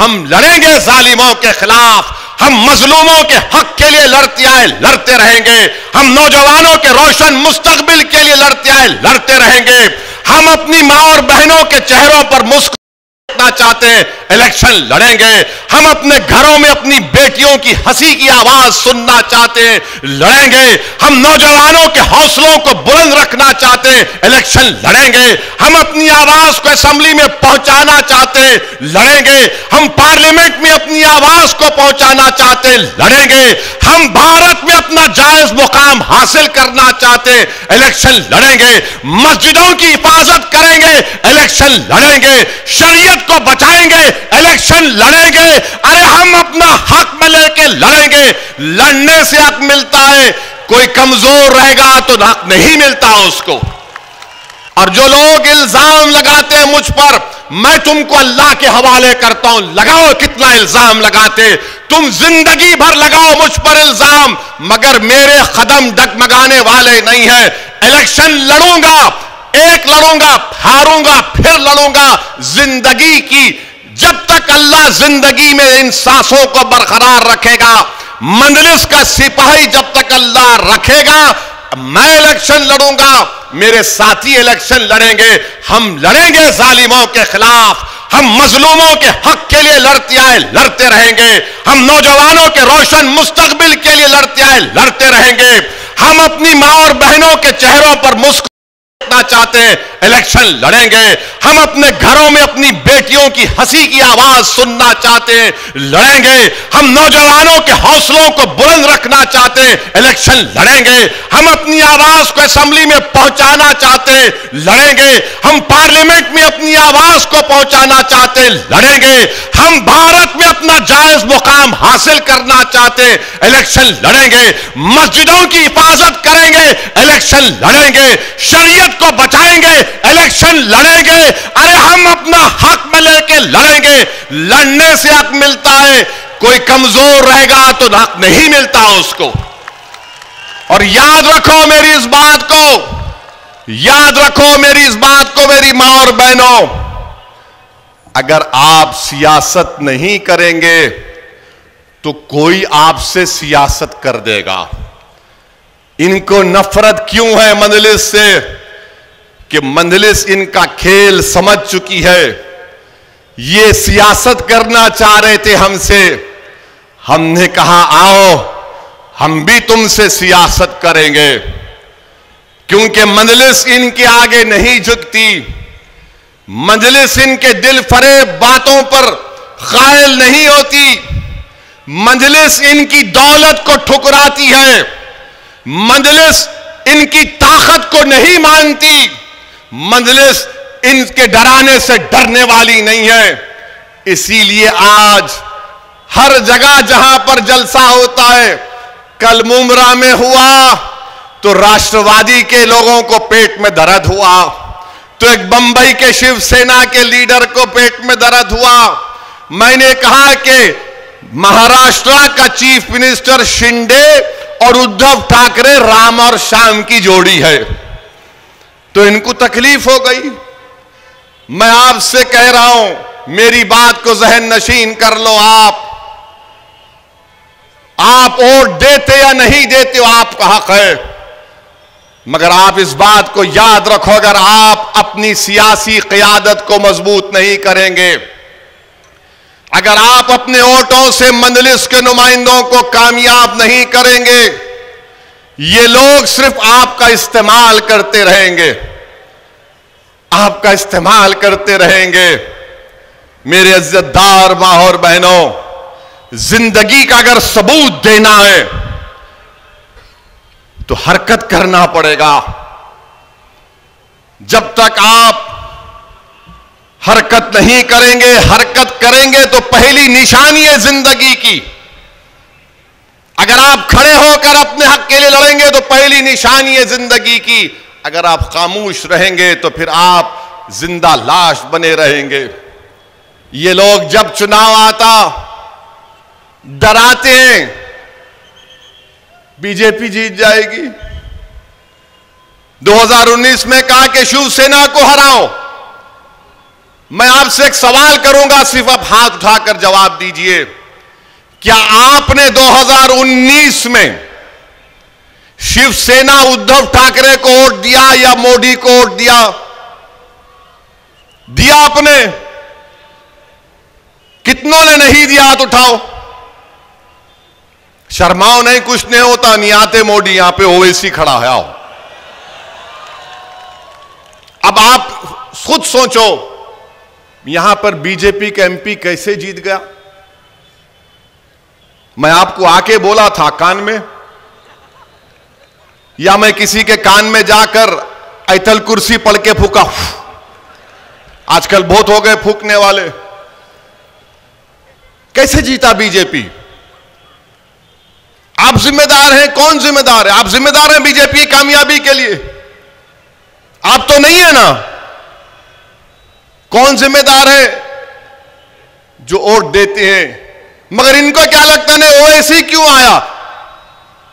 हम लड़ेंगे जालिमों के खिलाफ, हम मजलूमों के हक के लिए लड़ते आए लड़ते रहेंगे, हम नौजवानों के रोशन मुस्तकबिल के लिए लड़ते आए लड़ते रहेंगे, हम अपनी माँ और बहनों के चेहरों पर मुस्कुराहट चाहते हैं, इलेक्शन लड़ेंगे, हम अपने घरों में अपनी बेटियों की हंसी की आवाज सुनना चाहते हैं, लड़ेंगे, हम नौजवानों के हौसलों को बुलंद रखना चाहते हैं, इलेक्शन लड़ेंगे, हम अपनी आवाज को असेंबली में पहुंचाना चाहते हैं, लड़ेंगे, हम पार्लियामेंट में अपनी आवाज को पहुंचाना चाहते हैं, लड़ेंगे, हम भारत में अपना जायज मुकाम हासिल करना चाहते हैं, इलेक्शन लड़ेंगे, मस्जिदों की हिफाजत करेंगे, इलेक्शन लड़ेंगे, शरीयत को बचाएंगे, इलेक्शन लड़ेंगे। अरे हम अपना हक में लेके लड़ेंगे। लड़ने से हक मिलता है, कोई कमजोर रहेगा तो हक नहीं मिलता उसको। और जो लोग इल्जाम लगाते हैं मुझ पर, मैं तुमको अल्लाह के हवाले करता हूं, लगाओ कितना इल्जाम लगाते, तुम जिंदगी भर लगाओ मुझ पर इल्जाम, मगर मेरे कदम डगमगाने वाले नहीं है। इलेक्शन लड़ूंगा, एक लड़ूंगा, हारूंगा फिर लड़ूंगा, जिंदगी की, जब तक अल्लाह जिंदगी में इन सांसों को बरकरार रखेगा, मंजलिस का सिपाही जब तक अल्लाह रखेगा, मैं इलेक्शन लड़ूंगा, मेरे साथी इलेक्शन लड़ेंगे। हम लड़ेंगे जालिमों के खिलाफ, हम मजलूमों के हक के लिए लड़ते आए लड़ते रहेंगे, हम नौजवानों के रोशन मुस्तकबिल के लिए लड़ते आए लड़ते रहेंगे, हम अपनी माँ और बहनों के चेहरों पर मुस्कुराहट चाहते हैं, इलेक्शन लड़ेंगे, हम अपने घरों में अपनी बेटियों की हंसी की आवाज सुनना चाहते हैं, लड़ेंगे, हम नौजवानों के हौसलों को बुलंद रखना चाहते हैं, इलेक्शन लड़ेंगे, हम अपनी आवाज को असेंबली में पहुंचाना चाहते हैं, लड़ेंगे, हम पार्लियामेंट में अपनी आवाज को पहुंचाना चाहते हैं, लड़ेंगे, हम भारत में अपना जायज मुकाम हासिल करना चाहते हैं, इलेक्शन लड़ेंगे, मस्जिदों की हिफाजत करेंगे, इलेक्शन लड़ेंगे, शरीयत को बचाएंगे, इलेक्शन लड़ेंगे। अरे हम अपना हक में लेके लड़ेंगे। लड़ने से हक मिलता है, कोई कमजोर रहेगा तो हक नहीं मिलता उसको। और याद रखो मेरी इस बात को, याद रखो मेरी इस बात को मेरी मां और बहनों, अगर आप सियासत नहीं करेंगे तो कोई आपसे सियासत कर देगा। इनको नफरत क्यों है मजलिस से कि मजलिस इनका खेल समझ चुकी है। ये सियासत करना चाह रहे थे हमसे, हमने कहा आओ हम भी तुमसे सियासत करेंगे, क्योंकि मजलिस इनके आगे नहीं झुकती, मजलिस इनके दिल फरेब बातों पर कायल नहीं होती, मजलिस इनकी दौलत को ठुकराती है, मजलिस इनकी ताकत को नहीं मानती, मजलिस इनके डराने से डरने वाली नहीं है। इसीलिए आज हर जगह जहां पर जलसा होता है, कल मुमरा में हुआ तो राष्ट्रवादी के लोगों को पेट में दर्द हुआ, तो एक बंबई के शिवसेना के लीडर को पेट में दर्द हुआ। मैंने कहा कि महाराष्ट्र का चीफ मिनिस्टर शिंदे और उद्धव ठाकरे राम और श्याम की जोड़ी है, तो इनको तकलीफ हो गई। मैं आपसे कह रहा हूं, मेरी बात को जहन नशीन कर लो। आप वोट देते या नहीं देते हो, आपका हक है, मगर आप इस बात को याद रखो, अगर आप अपनी सियासी क़यादत को मजबूत नहीं करेंगे, अगर आप अपने वोटों से मंजलिस के नुमाइंदों को कामयाब नहीं करेंगे, ये लोग सिर्फ आपका इस्तेमाल करते रहेंगे, आपका इस्तेमाल करते रहेंगे। मेरे इज्जतदार मां और बहनों, जिंदगी का अगर सबूत देना है तो हरकत करना पड़ेगा। जब तक आप हरकत नहीं करेंगे, हरकत करेंगे तो पहली निशानी है जिंदगी की। अगर आप खड़े होकर अपने हक के लिए लड़ेंगे तो पहली निशानी है जिंदगी की, अगर आप खामोश रहेंगे तो फिर आप जिंदा लाश बने रहेंगे। ये लोग जब चुनाव आता डराते हैं बीजेपी जीत जाएगी। 2019 में कहा कि शिवसेना को हराओ, मैं आपसे एक सवाल करूंगा, सिर्फ आप हाथ उठाकर जवाब दीजिए। क्या आपने 2019 में शिवसेना उद्धव ठाकरे को वोट दिया या मोदी को वोट दिया? दिया आपने? कितनों ने नहीं दिया? हाथ उठाओ। शर्माओ नहीं, कुछ नहीं होता, नहीं आते मोदी यहां पे ओवैसी खड़ा है। आओ अब आप खुद सोचो, यहां पर बीजेपी के एमपी कैसे जीत गया? मैं आपको आके बोला था कान में, या मैं किसी के कान में जाकर आयतल कुर्सी पढ़ के फूका? आजकल बहुत हो गए फूकने वाले। कैसे जीता बीजेपी? आप जिम्मेदार हैं। कौन जिम्मेदार है? आप जिम्मेदार हैं बीजेपी कामयाबी के लिए, आप तो नहीं है ना। कौन जिम्मेदार है? जो वोट देते हैं। मगर इनको क्या लगता है ओवैसी क्यों आया?